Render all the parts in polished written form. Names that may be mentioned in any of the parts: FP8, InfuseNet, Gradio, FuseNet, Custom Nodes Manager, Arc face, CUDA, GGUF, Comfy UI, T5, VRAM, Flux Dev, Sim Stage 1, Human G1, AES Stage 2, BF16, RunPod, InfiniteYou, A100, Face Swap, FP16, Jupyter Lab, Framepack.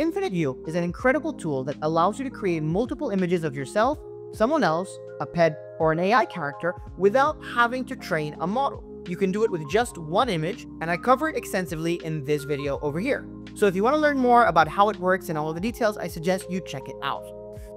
InfiniteYou is an incredible tool that allows you to create multiple images of yourself, someone else, a pet, or an AI character without having to train a model. You can do it with just one image, and I cover it extensively in this video over here. So if you want to learn more about how it works and all of the details, I suggest you check it out.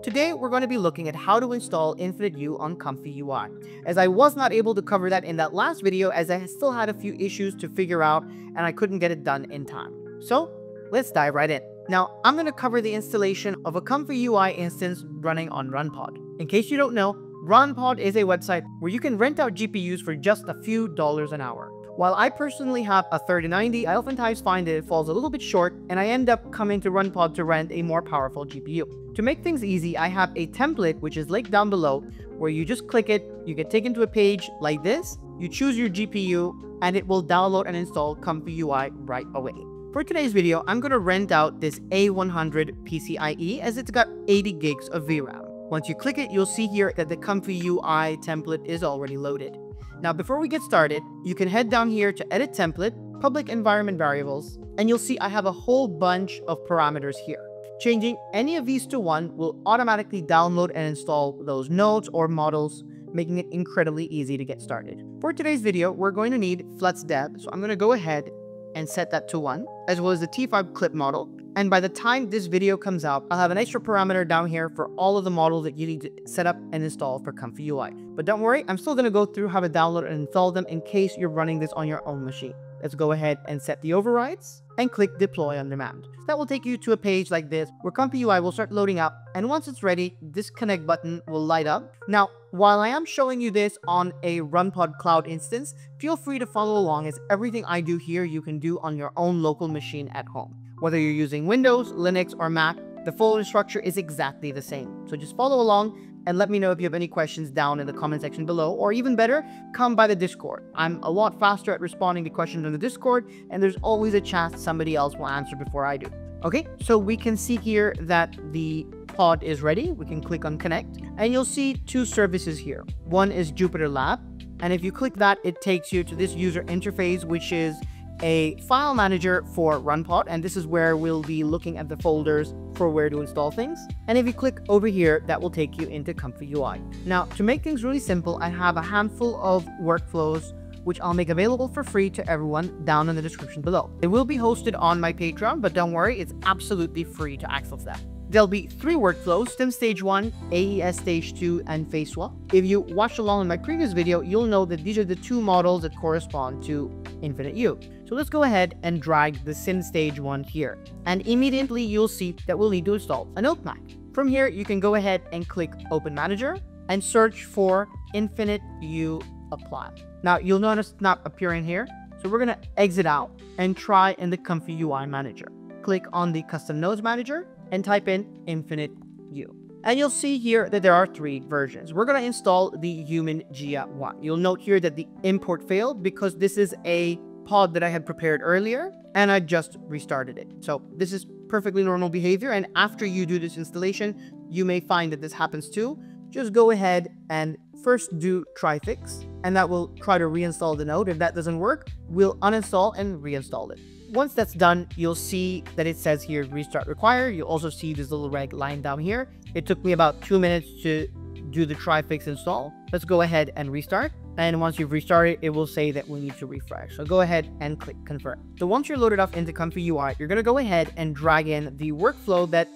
Today, we're going to be looking at how to install InfiniteYou on Comfy UI, as I was not able to cover that in that last video as I still had a few issues to figure out and I couldn't get it done in time. So let's dive right in. Now, I'm going to cover the installation of a Comfy UI instance running on RunPod. In case you don't know, RunPod is a website where you can rent out GPUs for just a few dollars an hour. While I personally have a 3090, I oftentimes find that it falls a little bit short and I end up coming to RunPod to rent a more powerful GPU. To make things easy, I have a template which is linked down below where you just click it, you get taken to a page like this, you choose your GPU, and it will download and install Comfy UI right away. For today's video, I'm going to rent out this A100 PCIe as it's got 80 gigs of VRAM. Once you click it, you'll see here that the Comfy UI template is already loaded. Now, before we get started, you can head down here to Edit Template, Public Environment Variables, and you'll see I have a whole bunch of parameters here. Changing any of these to one will automatically download and install those nodes or models, making it incredibly easy to get started. For today's video, we're going to need Flux Dev, so I'm going to go ahead and set that to 1, as well as the T5 clip model. And by the time this video comes out, I'll have an extra parameter down here for all of the models that you need to set up and install for Comfy UI. But don't worry, I'm still going to go through how to download and install them in case you're running this on your own machine. Let's go ahead and set the overrides and click Deploy on Demand. That will take you to a page like this where Comfy UI will start loading up. And once it's ready, this connect button will light up. Now, while I am showing you this on a RunPod Cloud instance, feel free to follow along as everything I do here you can do on your own local machine at home. Whether you're using Windows, Linux, or Mac, the folder structure is exactly the same. So just follow along and let me know if you have any questions down in the comment section below, or even better, come by the Discord. I'm a lot faster at responding to questions on the Discord, and there's always a chance somebody else will answer before I do. Okay, so we can see here that the pod is ready. We can click on connect and you'll see two services here. One is Jupyter Lab, and if you click that, it takes you to this user interface, which is a file manager for RunPod, and this is where we'll be looking at the folders for where to install things. And if you click over here, that will take you into Comfy UI. Now, to make things really simple, I have a handful of workflows which I'll make available for free to everyone down in the description below. It will be hosted on my Patreon, but don't worry, it's absolutely free to access that. There'll be three workflows: Sim Stage 1, AES Stage 2, and Face Swap. If you watched along in my previous video, you'll know that these are the two models that correspond to InfiniteYou. So let's go ahead and drag the Sim Stage 1 here. And immediately you'll see that we'll need to install a notepad. From here, you can go ahead and click Open Manager and search for InfiniteYou Apply. Now, you'll notice it's not appearing here. So we're going to exit out and try in the Comfy UI Manager. Click on the Custom Nodes Manager and type in InfiniteYou. And you'll see here that there are three versions. We're going to install the Human G1. You'll note here that the import failed because this is a pod that I had prepared earlier and I just restarted it. So this is perfectly normal behavior. And after you do this installation, you may find that this happens too. Just go ahead and first do try fix, and that will try to reinstall the node. If that doesn't work, we'll uninstall and reinstall it. Once that's done, you'll see that it says here, restart required. You'll also see this little red line down here. It took me about 2 minutes to do the try fix install. Let's go ahead and restart. And once you've restarted, it will say that we need to refresh. So go ahead and click confirm. So once you're loaded up into Comfy UI, you're going to go ahead and drag in the workflow that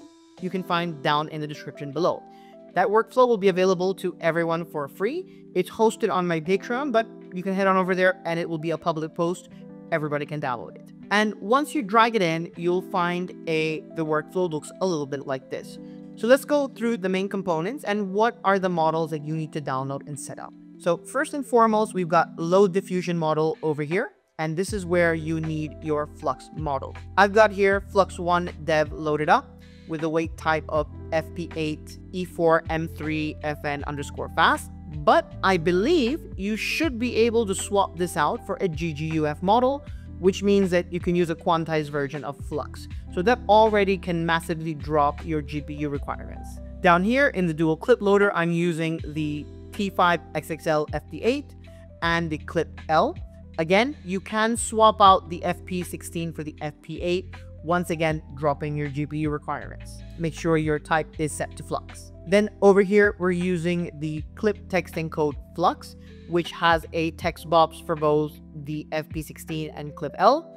you can find down in the description below. That workflow will be available to everyone for free. It's hosted on my Patreon, but you can head on over there and it will be a public post. Everybody can download it. And once you drag it in, you'll find the workflow looks a little bit like this. So let's go through the main components and what are the models that you need to download and set up. So first and foremost, we've got load diffusion model over here. And this is where you need your Flux model. I've got here Flux 1 Dev loaded up with the weight type of FP8 E4 M3 FN underscore fast. But I believe you should be able to swap this out for a GGUF model, which means that you can use a quantized version of Flux. So that already can massively drop your GPU requirements. Down here in the dual clip loader, I'm using the T5 XXL FP8 and the clip L. Again, you can swap out the FP16 for the FP8, once again dropping your GPU requirements. Make sure your type is set to Flux. Then over here, we're using the clip text encode Flux, which has a text box for both the FP16 and clip L.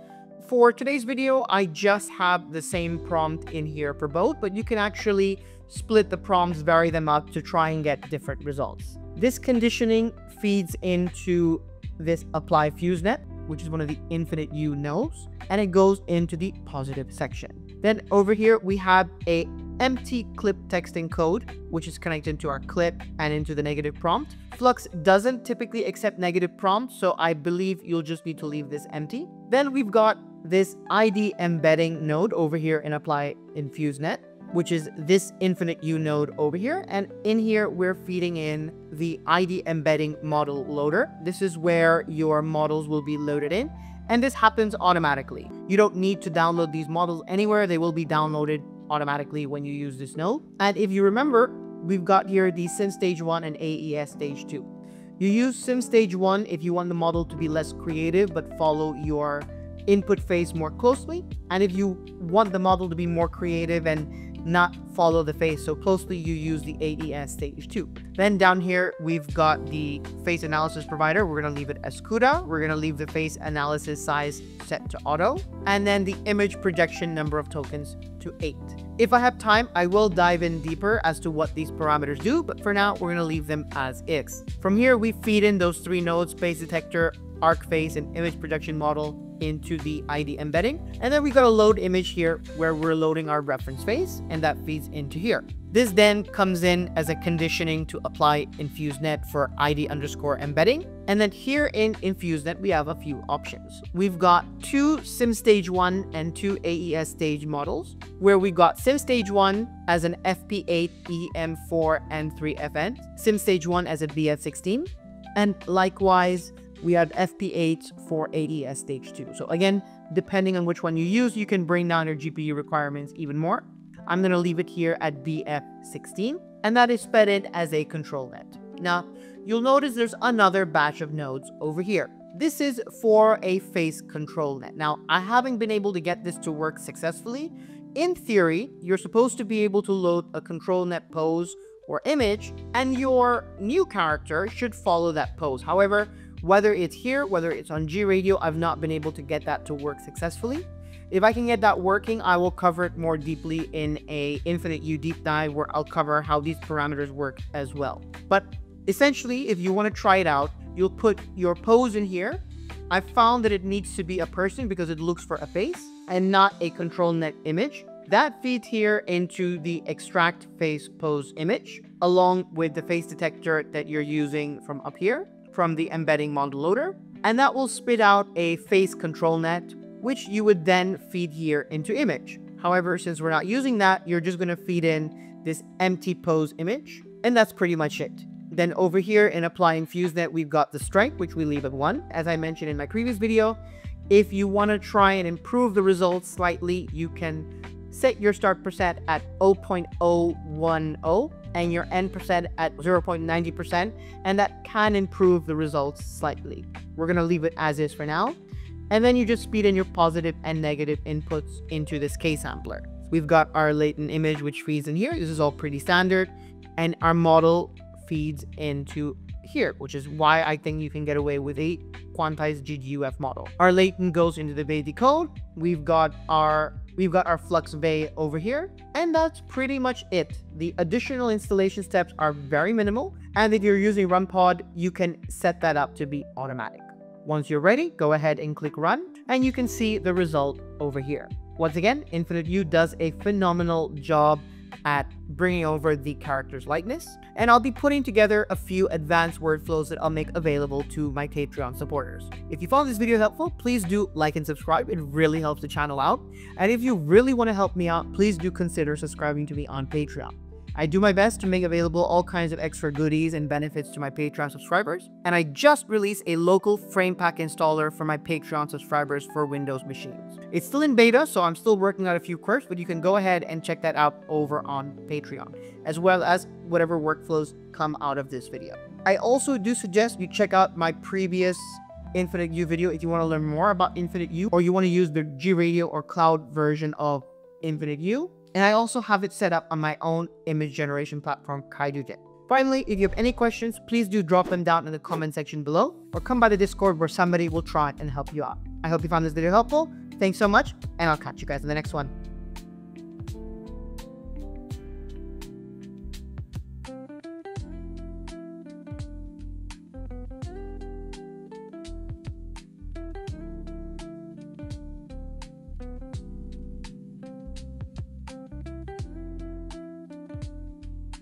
For today's video, I just have the same prompt in here for both, but you can actually split the prompts, vary them up to try and get different results. This conditioning feeds into this apply FuseNet, which is one of the InfiniteYou nodes, and it goes into the positive section. Then over here, we have a empty clip text encode, which is connected to our clip and into the negative prompt. Flux doesn't typically accept negative prompts, so I believe you'll just need to leave this empty. Then we've got this ID embedding node over here in Apply InfuseNet, which is this InfiniteYou node over here. And in here, we're feeding in the ID embedding model loader. This is where your models will be loaded in. And this happens automatically. You don't need to download these models anywhere. They will be downloaded automatically when you use this node. And if you remember, we've got here the Sim Stage 1 and AES Stage 2. You use Sim Stage 1 if you want the model to be less creative but follow your input phase more closely. And if you want the model to be more creative and not follow the phase so closely, you use the AES Stage 2. Then down here, we've got the face analysis provider. We're gonna leave it as CUDA. We're gonna leave the face analysis size set to auto, and then the image projection number of tokens to 8. If I have time, I will dive in deeper as to what these parameters do, but for now, we're gonna leave them as is. From here, we feed in those three nodes, face detector, arc face, and image projection model into the ID embedding. And then we got a load image here where we're loading our reference face, and that feeds into here. This then comes in as a conditioning to apply InfuseNet for ID underscore embedding. And then here in InfuseNet, we have a few options. We've got two Sim Stage 1 and two AES Stage models, where we got Sim Stage 1 as an FP8, EM4, and 3FN, Sim Stage 1 as a BF16, and likewise, we had FP8 for AES Stage 2. So again, depending on which one you use, you can bring down your GPU requirements even more. I'm gonna leave it here at BF16, and that is fed in as a control net. Now, you'll notice there's another batch of nodes over here. This is for a face control net. Now, I haven't been able to get this to work successfully. In theory, you're supposed to be able to load a control net pose or image, and your new character should follow that pose. However, whether it's here, whether it's on Gradio, I've not been able to get that to work successfully. If I can get that working, I will cover it more deeply in a InfiniteYou deep dive where I'll cover how these parameters work as well. But essentially, if you want to try it out, you'll put your pose in here. I found that it needs to be a person because it looks for a face and not a control net image. That feeds here into the extract face pose image along with the face detector that you're using from up here, from the embedding model loader, and that will spit out a face control net, which you would then feed here into image. However, since we're not using that, you're just gonna feed in this empty pose image, and that's pretty much it. Then over here in applying FuseNet, we've got the strength, which we leave at 1, as I mentioned in my previous video. If you wanna try and improve the results slightly, you can set your start percent at 0.010 and your end percent at 0.90%, and that can improve the results slightly. We're gonna leave it as is for now. And then you just feed in your positive and negative inputs into this K-sampler. We've got our latent image, which feeds in here. This is all pretty standard. And our model feeds into here, which is why I think you can get away with a quantized GGUF model. Our latent goes into the Bay decode. We've got our Flux Bay over here, and that's pretty much it. The additional installation steps are very minimal, and if you're using RunPod, you can set that up to be automatic. Once you're ready, go ahead and click Run, and you can see the result over here. Once again, InfiniteYou does a phenomenal job at bringing over the character's likeness, and I'll be putting together a few advanced workflows that I'll make available to my Patreon supporters. If you found this video helpful, please do like and subscribe. It really helps the channel out. And if you really want to help me out, please do consider subscribing to me on Patreon. I do my best to make available all kinds of extra goodies and benefits to my Patreon subscribers, and I just released a local Framepack installer for my Patreon subscribers for Windows machines. It's still in beta, so I'm still working out a few quirks, but you can go ahead and check that out over on Patreon, as well as whatever workflows come out of this video. I also do suggest you check out my previous InfiniteYou video if you want to learn more about InfiniteYou, or you want to use the Gradio or cloud version of InfiniteYou. And I also have it set up on my own image generation platform, Kaijugen. Finally, if you have any questions, please do drop them down in the comment section below, or come by the Discord where somebody will try and help you out. I hope you found this video helpful. Thanks so much, and I'll catch you guys in the next one.